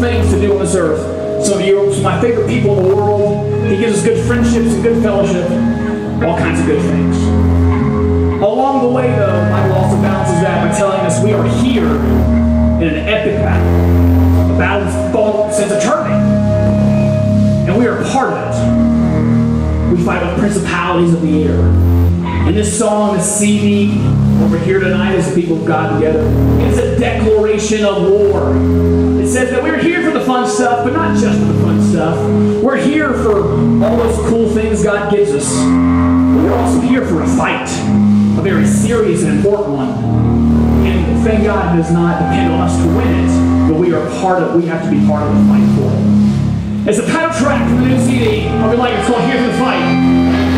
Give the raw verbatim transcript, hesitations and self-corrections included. things to do on this earth. So you're my favorite people in the world. He gives us good friendships and good fellowship, all kinds of good things. Along the way, though, my loss of balance is that by telling us we are here in an epic battle, a battle that's fought since eternity, and we are a part of it. We fight with principalities of the air. And this song, the C D, over here tonight as the people of God together, it's a declaration of war. It says that we're here for the fun stuff, but not just for the fun stuff. We're here for all those cool things God gives us. But we're also here for a fight, a very serious and important one. And thank God it does not depend on us to win it, but we are part of it. We have to be part of the fight for it. It's a title track from the new C D. I'll be like, it's called Here for the Fight.